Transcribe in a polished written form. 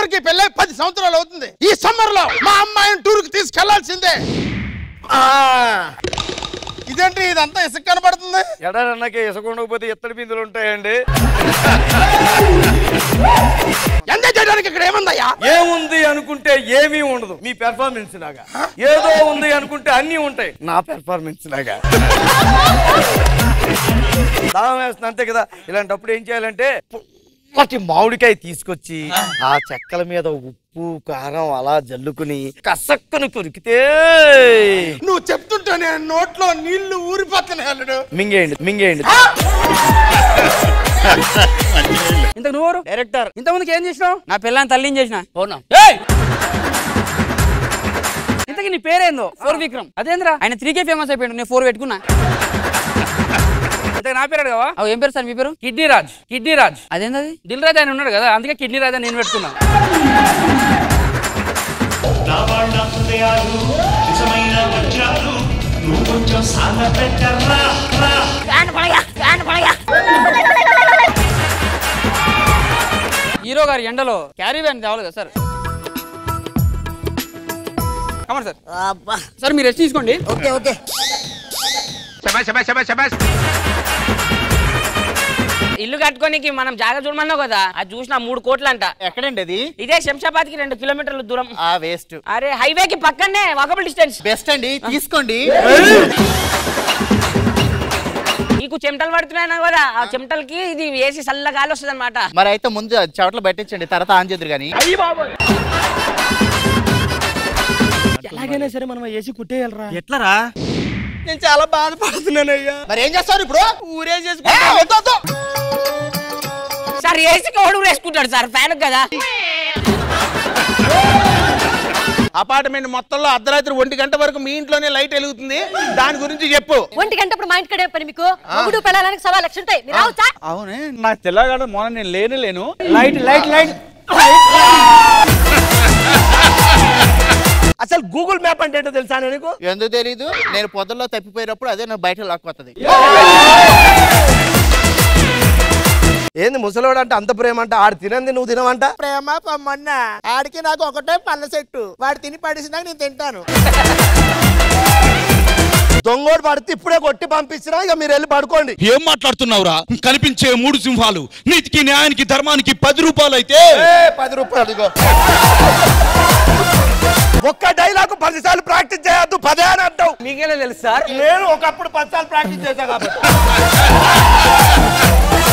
ఇద్దరికి పెళ్ళై 10 సంవత్సరాలు అవుతుంది. ఈ సమ్మర్ లో మా అమ్మాయిని టూర్ కి తీసుకెళ్లాల్సిందే. ఇదేంటి ఇదంతా ఇసుక కనబడుతుంది? ఎడారన్నకే ఇసుక ఉండకపోతే ఎత్తడి బిందులు ఉంటాయండి. ఎంత చేయడానికి ఇక్కడ ఏముందయ్యా? ఏముంది అనుకుంటే ఏమీ ఉండదు. మీ పెర్ఫార్మెన్స్ లాగా ఏదో ఉంది అనుకుంటే అన్నీ ఉంటాయి. నా పెర్ఫార్మెన్స్ లాగా దానం వేస్తుంది అంతే కదా. ఇలాంటప్పుడు ఏం చేయాలంటే వాటి మామిడికాయ తీసుకొచ్చి ఆ చెక్కల మీద ఉప్పు కారం అలా జల్లుకుని కసక్కును కొరికితే నువ్వు చెప్తుంటానే నోట్లో నీళ్లు ఊరిపోతున్నాడు. మింగేయండి మింగేయండి. ఇంత నువ్వు డైరెక్టర్, ఇంత ముందుకు ఏం చేసినావు? నా పిల్లని తల్లిని చేసినా. అవునా? ఇంతకీ నీ పేరేందో? 4 విక్రమ్. అదేంద్రా ఆయన 3K ఫేమస్ అయిపోయాడు, నేను 4 పెట్టుకున్నా. నా పేరు అడగవా? ఏం పేరు సార్ మీ పేరు? కిడ్నీ రాజ్. కిడ్నీ రాజ్ అదేంటది? దిల్ రాజ్ ఆయన ఉన్నాడు కదా, అందుకే కిడ్నీ రాజ్ అని నేను పెట్టుకున్నాను. హీరో గారి ఎండలో క్యారీ వ్యాన్ కావాలి కదా సార్. Come in sir. సార్ మీరు రెస్ట్ తీసుకోండి. Okay okay. ఇల్లు కట్టుకోనికి మనం జాగా చూడమన్నావు కదా, అది చూసిన 3 కోట్లంట. ఎక్కడండి అది? ఇదే శంషాబాద్ కి 2 కిలోమీటర్ల దూరం. వేస్ట్. అరే హైవే కి పక్కనే, వాకబుల్ డిస్టెన్స్. బెస్ట్ అండి, తీసుకోండి. నీకు చెమటలు పడుతున్నాయి కదా, ఆ చెమటలకి ఇది వేసి చల్ల గాలి వస్తుంది అనమాట. మరి అయితే ముందు చెమటలు పట్టించండి, తర్వాత ఆన్ చేద్దరు గానీ. ఎలాగైనా సరే మనం ఏసీ కుట్టేయాలరా. ఎట్లరా? నేను చాలా బాధపడుతున్నాను అయ్యా. మరి ఏం చేస్తారు ఇప్పుడు? ఊరే చేసుకుంటా సార్. ఏసీ కోడు వేసుకుంటాడు సార్, ఫ్యాన్ కదా. అపార్ట్మెంట్ మొత్తంలో అర్ధరాత్రి 1 గంట వరకు మీ ఇంట్లోనే లైట్ వెలుగుతుంది, దాని గురించి చెప్పు. 1 గంట మా ఇంటికడే పని మీకు. అవునే నా తెల్లగాడు మొన్న నేను లేను. Light light light. అసలు గూగుల్ మ్యాప్ అంటే ఏంటో తెలుసా నీకు? ఎందుకు తెలీదు? నేను పొదల్లో తప్పిపోయినప్పుడు అదే నాకు బయట లాక్కొస్తుంది. ఏంది ముసలోడు అంటే అంత ప్రేమ అంట? ఆడు తినంది నువ్వు తినవంట. ప్రేమ పమ్మన్నా. ఆడికి నాకు ఒకటే పళ్ళ చెట్టు, వాడు తిని పడేసినాక నేను తింటాను. దొంగోడు పడితే ఇప్పుడే కొట్టి పంపించినా ఇక మీరు వెళ్ళి పడుకోండి. ఏం మాట్లాడుతున్నావురా? కనిపించే 3 సింహాలు నీతికి న్యాయానికి ధర్మానికి 10 రూపాయలు అయితే 10 రూపాయలు. ఒక్క డైలాగ్ 10 సార్లు ప్రాక్టీస్ చేయద్దు, 10 అని అంటావు. మీకేలా తెలుసు సార్? నేను ఒకప్పుడు 10 సార్లు ప్రాక్టీస్ చేశా కాబట్టి.